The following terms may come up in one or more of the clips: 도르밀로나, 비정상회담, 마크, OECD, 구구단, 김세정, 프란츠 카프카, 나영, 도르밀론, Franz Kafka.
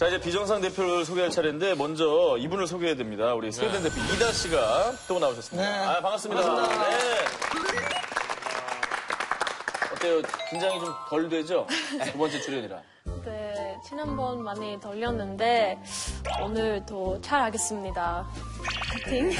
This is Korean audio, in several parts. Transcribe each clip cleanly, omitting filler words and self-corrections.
자, 이제 비정상 대표를 소개할 차례인데 먼저 이분을 소개해야 됩니다. 우리 스웨덴 대표 이다 씨가 또 나오셨습니다. 네. 아, 반갑습니다. 반갑습니다. 네. 어때요? 긴장이 좀 덜 되죠? 두 번째 출연이라. 네, 지난번 많이 덜렸는데 오늘 더 잘하겠습니다. 파이팅!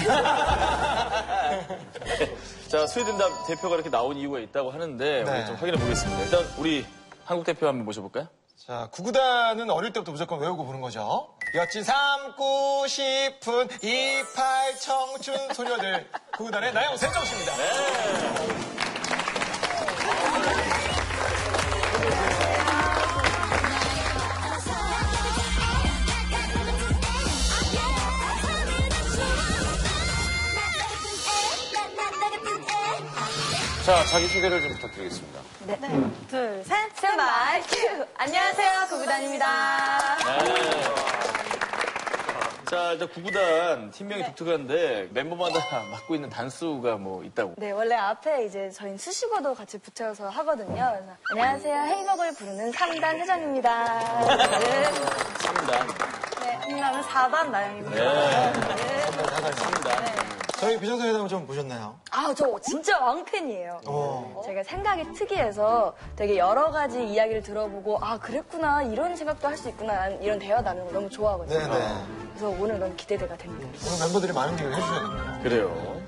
자, 스웨덴 대표가 이렇게 나온 이유가 있다고 하는데 네. 오늘 좀 확인해 보겠습니다. 일단 우리 한국 대표 한번 모셔볼까요? 자, 구구단은 어릴 때부터 무조건 외우고 부른 거죠. 여친 삼고 싶은 28 청춘 소녀들. 구구단의 나영 세정 씨입니다. 네. 자, 자기소개를 좀 부탁드리겠습니다. 네. 하나, 둘, 셋, 셋발 큐! 안녕하세요, 구구단입니다. 네. 자, 일단 구구단 팀명이 네. 독특한데 멤버마다 맡고 있는 단수가 뭐 있다고. 네, 원래 앞에 이제 저희 수식어도 같이 붙여서 하거든요. 그래서 안녕하세요, 헤이먹을 부르는 3단 회전입니다. 3단. 네, 아니면 4단 나영입니다. 3단. 저희 비정상회담 좀 보셨나요? 아, 저 진짜 왕팬이에요. 오. 제가 생각이 특이해서 되게 여러 가지 이야기를 들어보고 아, 그랬구나, 이런 생각도 할 수 있구나, 이런 대화 나누는 거 너무 좋아하거든요. 네네. 그래서 오늘 너무 기대가 됩니다. 오늘 멤버들이 많은 기회를 해주셔야겠네요. 그래요.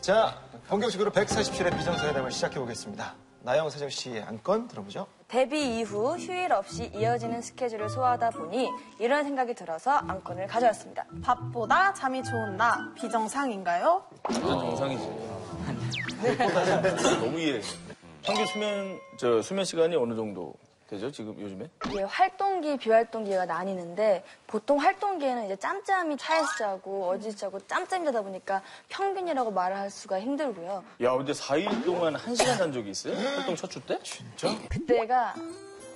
자, 본격적으로 147회 비정상회담을 시작해보겠습니다. 나영 세정 씨의 안건 들어보죠. 데뷔 이후 휴일 없이 이어지는 스케줄을 소화하다 보니 이런 생각이 들어서 안건을 가져왔습니다. 밥보다 잠이 좋은 나, 비정상인가요? 정상이지. 너무 이해해. 평균 수면 시간이 어느 정도 되죠, 지금 요즘에? 예, 활동기, 비활동기가 나뉘는데 보통 활동기에는 이제 짬짬이 차에서 자고 어디서 자고 짬짬이 자다 보니까 평균이라고 말을 할 수가 힘들고요. 야, 근데 4일 동안 1시간 잔 적이 있어요? 활동 첫 주 때? 진짜? 그때가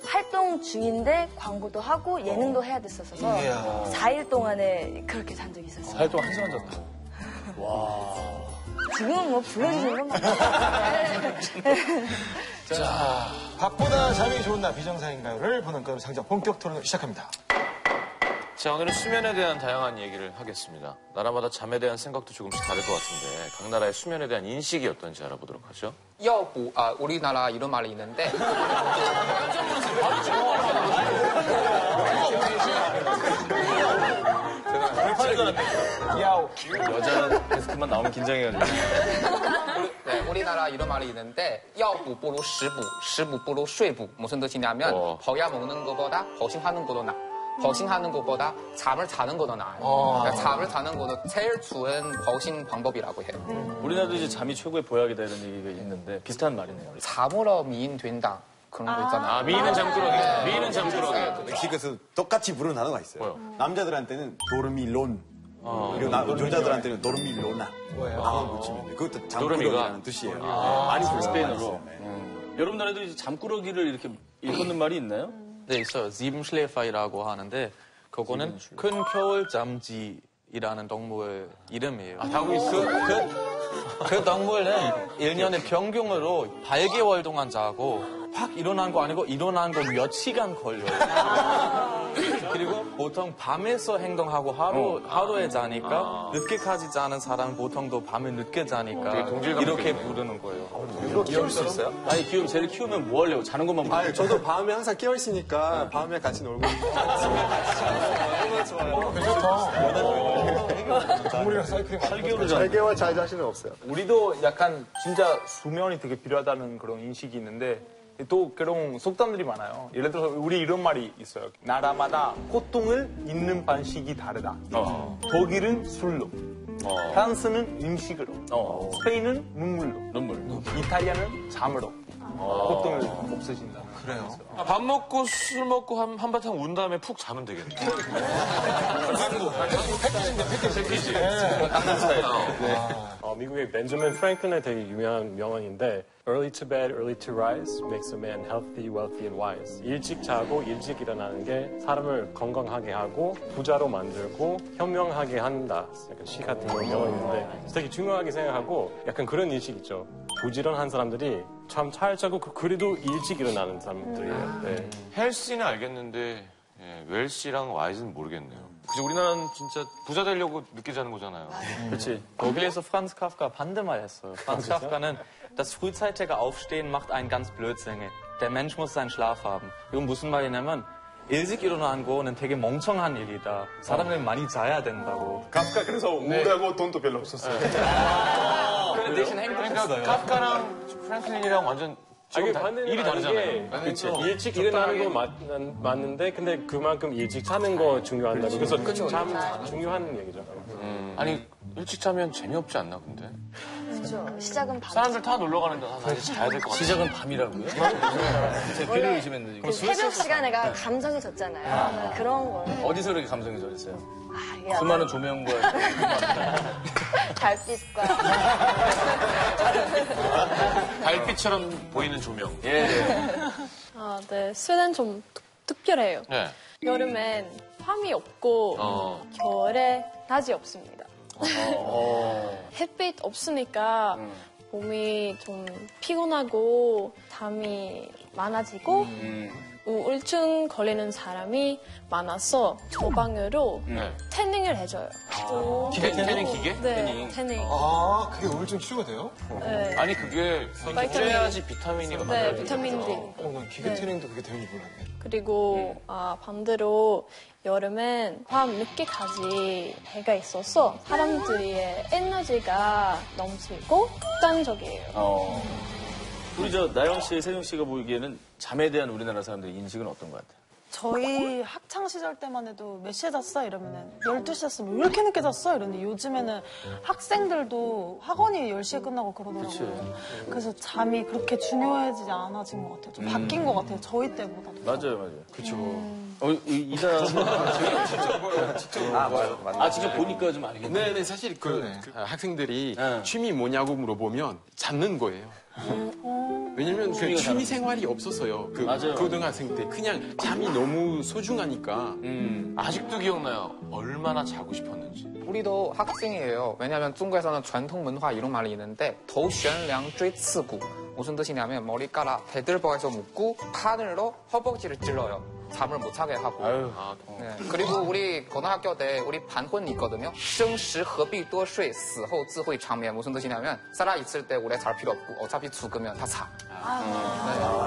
활동 중인데 광고도 하고 예능도 해야 됐었어서 4일 동안에 그렇게 잔 적이 있었어요. 4일 동안 1시간 잤다. 와. 지금은 뭐 불러주는 것만. 자, 밥보다 잠이 좋은 나 비정상인가요를 보는 그런 상점 본격 토론을 시작합니다. 자, 오늘은 수면에 대한 다양한 얘기를 하겠습니다. 나라마다 잠에 대한 생각도 조금씩 다를 것 같은데 각 나라의 수면에 대한 인식이 어떤지 알아보도록 하죠. 여보, 아, 우리나라 이런 말이 있는데. 여자는 데스크만 나오면 긴장해가지고. 네, 우리나라 이런 말이 있는데, 药补不如 食补, 食补不如 睡补. 무슨 뜻이냐면, 버야 먹는 것보다 버싱하는 것도 나. 버싱하는 것보다 잠을 자는 것도 나아요. 그러니까 잠을 자는 것도 제일 좋은 버싱 방법이라고 해요. 우리나라도 이제 잠이 최고의 보약이다 이런 얘기가 있는데, 비슷한 말이네요. 잠으로 미인 된다. 그런 거 있잖아. 아, 미인은 잠꾸러기. 네. 미인은 잠꾸러기. 멕시코에서 똑같이 부르는 단어가 있어요. 뭐요? 남자들한테는 도르밀론. 그리고 여자들한테는 도르밀로나. 나만 붙이면 돼. 그것도 잠꾸러기라는 뜻이에요. 많이 스페인어로. 여러분 나라에도 이제 잠꾸러기를 이렇게 일컫는 말이 있나요? 네, 있어요. 시븐슐래퍼이라고 하는데 그거는 큰 겨울 잠쥐이라는 동물 이름이에요. 아, 그 동물은 1년의 평균으로 8개월 동안 자고 확 일어난 거 아니고 일어난 거 몇 시간 걸려요. 그리고 보통 밤에서 행동하고 하루에 자니까 늦게까지 자는 사람은 보통도 밤에 늦게 자니까 이렇게 부르는 거예요. 이거 키울 수 있어요? 아니, 쟤를 키우면 뭐 하려고? 자는 것만 보고. 저도 밤에 항상 깨어 있으니까 밤에 같이 놀고. 어, 괜찮다. 동물이랑 사이클링 8개월 잘 자신은 없어요. 우리도 약간 진짜 수면이 되게 필요하다는 그런 인식이 있는데 또 그런 속담들이 많아요. 예를 들어서 우리 이런 말이 있어요. 나라마다 고통을 잊는 방식이 다르다. 독일은 술로, 프랑스는 음식으로, 스페인은 눈물로, 이탈리아는 잠으로. 고통을 없애진다. 그래요? 아, 밥 먹고 술 먹고 한바탕 운 다음에 푹 자면 되겠네. 패키지. 미국의 벤저민 프랭클린의 되게 유명한 명언인데 Early to bed, early to rise makes a man healthy, wealthy, and wise. 일찍 자고 일찍 일어나는 게 사람을 건강하게 하고 부자로 만들고 현명하게 한다. 약간 시 같은 그런 명언이 있는데 되게 중요하게 생각하고 약간 그런 인식 있죠. 부지런한 사람들이 참 잘 자고 그래도 일찍 일어나는 사람들이에요. 네. 헬스는 알겠는데 예, 웰시랑 와이즈는 모르겠네요. 그치, 우리나라는 진짜 부자 되려고 늦게 자는 거잖아요. 그렇지. 거기에서 프란츠 카프카 반대말 했어요. 프란츠 카프카는 das frühzeitige Aufstehen macht einen ganz blödsinnig. Der Mensch muss seinen Schlaf haben. 이건 무슨 말이냐면 일찍 일어나는 거는 되게 멍청한 일이다. 사람들은 많이 자야 된다고. 카프카 그래서 우울하고 네. 돈도 별로 없었어요. 아, 그런 대신 행복했어요. 카프카랑 프랭클린이랑 완전 지금 일이 다르잖아요. 그치. 일찍 일어나는 건 맞는데, 근데 그만큼 일찍 자는 거 중요한다고. 그래서 잠 중요한 얘기잖아. 아니, 일찍 자면 재미없지 않나, 근데? 그렇죠. 시작은 밤. 사람들 다 놀러 가는데 나 이제 자야 될 것 같아. 시작은 밤이라고요? 제 비를 의심했는데. 그 새벽 시간에 가 감정이 졌잖아요. 아, 그런 걸. 어디서 이렇게 감정이 졌어요? 아, 수많은 조명과 달빛과 달빛처럼 보이는 조명. 예. 아, 네. 스웨덴 좀 특별해요. 네. 여름엔 밤이 없고 겨울에 낮이 없습니다. 햇빛 없으니까 몸이 좀 피곤하고 담이 많아지고 우울증 걸리는 사람이 많아서 처방으로 태닝을 해줘요. 아, 기계 태닝 기계? 네, 태닝. 아, 그게 우울증 치료가 돼요? 네. 아니 그게 쬐야지 비타민이 많아요. 네, 비타민 D. 기계 태닝도 그게 되는지 몰랐네. 그리고 아, 반대로 여름엔 밤 늦게까지 해가 있어서 사람들의 에너지가 넘치고 극단적이에요. 우리 저 나영 씨, 세정 씨가 보기에는 잠에 대한 우리나라 사람들의 인식은 어떤 것 같아요? 저희 학창 시절 때만 해도 몇 시에 잤어? 이러면은 12시에 잤으면 왜 이렇게 늦게 잤어? 이러는데 요즘에는 학생들도 학원이 10시에 끝나고 그러더라고요. 그치. 그래서 잠이 그렇게 중요해지지 않아진 것 같아요. 좀 바뀐 것 같아요. 저희 때보다도. 맞아요, 맞아요. 그쵸. 이사. 직접 아, 직접 보니까 좀 알겠네요. 네네, 사실 그 학생들이 취미 뭐냐고 물어보면 잡는 거예요. 왜냐면 그 취미 생활이 없어서요. 그 맞아요. 고등학생 때 그냥 잠이 너무 소중하니까. 아직도 기억나요. 얼마나 자고 싶었는지. 우리도 학생이에요. 왜냐면 중국에서는 전통 문화 이런 말이 있는데 도悬梁 追刺股. 무슨 뜻이냐면 머리카락 배들보에서 묶고 바늘로 허벅지를 찔러요. 잠을 못 자게 하고. 아유, 네. 그리고 우리 고등학교 때 우리 반혼이 있거든요. 生时何必多睡死后自会长眠. 무슨 뜻이냐면 살아 있을 때 오래 잘 필요 없고 어차피 죽으면 다 자.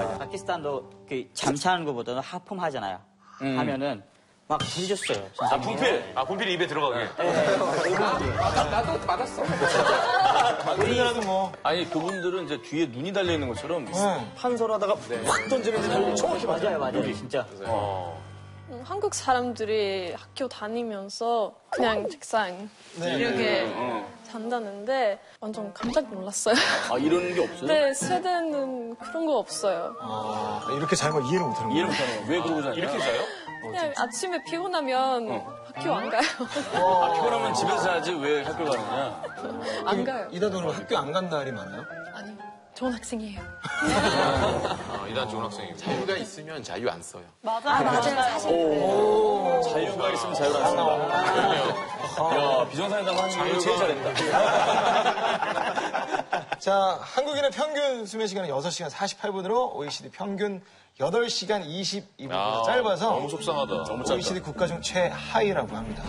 네. 파키스탄도 그 잠자는 것보다는 하품하잖아요. 하면은 막 던졌어요. 아, 분필. 아, 분필이 입에 들어가게. 네. 나도 받았어. 우리나라도 뭐. 아니, 그분들은 이제 뒤에 눈이 달려있는 것처럼 판서하다가 확 던지는데 정확히 맞아요. 맞아요. 진짜. 한국 사람들이 학교 다니면서 그냥 책상 이렇게 잔다는데 완전 깜짝 놀랐어요. 아, 이런 게 없어요? 네, 스웨덴은 그런 거 없어요. 아, 이렇게 자는 걸 이해를 못하는 거예요? 이해를 못하는 거예요? 왜 그러고 자요? 이렇게 자요? 그냥 아침에 피곤하면 학교 안 가요. 아, 피곤하면 집에서 자지 왜 학교 가느냐? 안 가요. 이다도는 학교 안 간 날이 많아요? 아니요. 좋은 학생이에요. 이단 좋은 학생이고. 자유가 있으면 자유 안 써요. 맞아. 아, 맞아요. 사실. 오, 자유가 있으면 자유 안 써요. 야, 비정상이라고 하는 자유 제일 잘했다. 자, 한국인의 평균 수면 시간은 6시간 48분으로 OECD 평균 8시간 22분보다 짧아서 너무 속상하다. 너무 OECD 국가 중 최하위라고 합니다.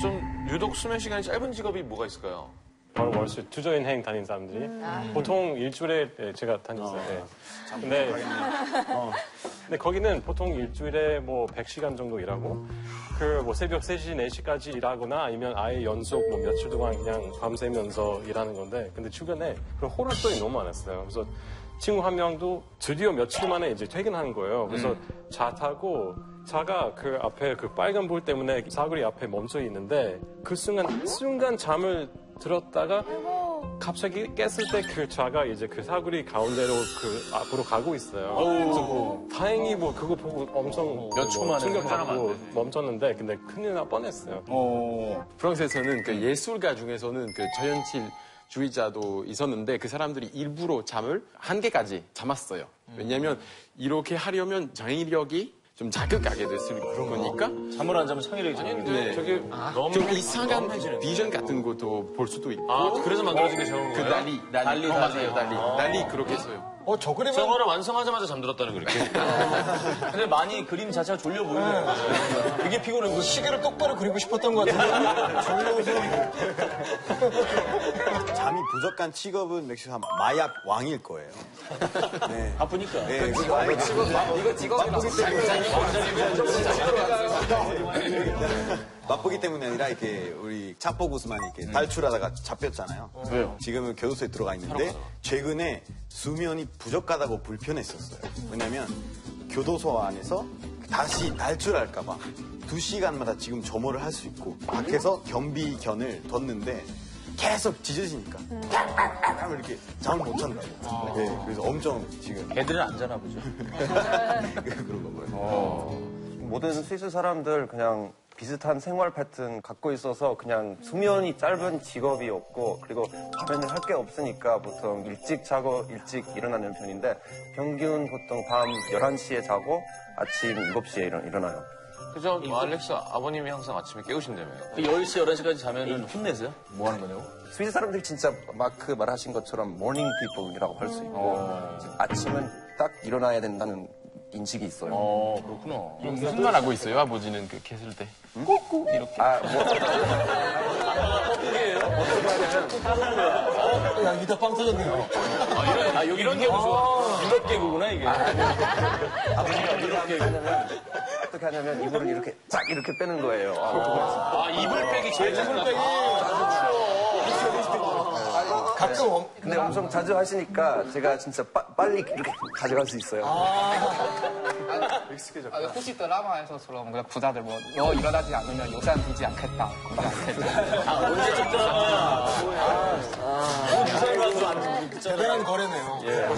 좀 유독 수면 시간이 짧은 직업이 뭐가 있을까요? 바로 월수 투자인 행 다닌 사람들이 보통 일주일에 제가 다녔어요. 근데 거기는 보통 일주일에 뭐 100시간 정도 일하고 그 뭐 새벽 3시, 4시까지 일하거나 아니면 아예 연속 뭐 며칠 동안 그냥 밤새면서 일하는 건데 근데 주변에 그런 호락호락이 너무 많았어요. 그래서 친구 한 명도 드디어 며칠 만에 이제 퇴근한 거예요. 그래서 차 타고 차가 그 앞에 그 빨간 불 때문에 사거리 앞에 멈춰 있는데 그 순간 잠을 들었다가 갑자기 깼을 때 그 차가 이제 그 사거리 가운데로 그 앞으로 가고 있어요. 오, 다행히 뭐 그거 보고 엄청 몇 초 만에 충격받고 멈췄는데 근데 큰일 날 뻔했어요. 프랑스에서는 그 예술가 중에서는 그 자연칠 주의자도 있었는데 그 사람들이 일부러 잠을 1개까지 잠았어요. 왜냐하면 이렇게 하려면 장의력이 좀 자극하게도 쓰는 그런 거니까. 잠을 안 자면 창의력이 아닌데 저게 너무 좀 이상한 비전 같은 것도 볼 수도 있고. 그래서 만들어진 게 저런 거예요? 그 난리 맞아요. 난리 그렇게 써요. 저 그림은 저거를 완성하자마자 잠들었다는 거예요. 근데 많이 그림 자체가 졸려 보이는 거예요. 그게 피곤한 거예요. 시계를 똑바로 그리고 싶었던 것 같은데. 졸려서. 잠이 부족한 직업은 멕시코 마약 왕일 거예요. 네. 바쁘니까. 네. 이거 직업이 맛보기 때문이 아니라 이렇게 우리 차포 구스만이 이렇게 탈출하다가 잡혔잖아요. 왜요? 지금은 교도소에 들어가 있는데 최근에 수면이 부족하다고 불편했었어요. 왜냐면 교도소 안에서 다시 탈출할까봐 2시간마다 지금 점호를 할 수 있고 밖에서 변비견을 뒀는데 계속 짖으시니까 이렇게 잠을 못 잔다고. 네, 그래서 엄청 지금 애들은 안 자나 보죠. 그런 거 봐요. 모든 스위스 사람들 그냥 비슷한 생활 패턴 갖고 있어서 그냥 수면이 짧은 직업이 없고 그리고 밤에는 할 게 없으니까 보통 일찍 자고 일찍 일어나는 편인데 평균 보통 밤 11시에 자고 아침 7시에 일어나요. 그죠? 알렉스 아버님이 항상 아침에 깨우신다며요. 10시, 11시까지 자면은 혼내세요? 뭐 하는 거냐고? 스위스 사람들이 진짜 마크 말하신 것처럼 모닝 피플이라고 할 수 있고 아침은 딱 일어나야 된다는 인식이 있어요. 그렇구나. 그럼 무슨 말 하고 있어요? 아버지는 그 개슬 때. 꾹꾹 이렇게. 꾹꾹이에요? 야, 이따 빵 터졌네요. 이런 개구 좋아. 이런 개구구나, 이게. 아버지가 이런 개구는 어떻게 하냐면 이불을 이렇게 쫙 이렇게 빼는 거예요. 이불 빼기 제일 좋죠. 이불 빼기. 가끔 근데 엄청 자주 하시니까 제가 진짜 빨리 이렇게 가져갈 수 있어요. 익숙해졌구나. 혹시 드라마에서처럼 그냥 부자들 뭐 너 일어나지 않으면 여자는 되지 않겠다. 언제 줬잖아. 대단한 거래네요.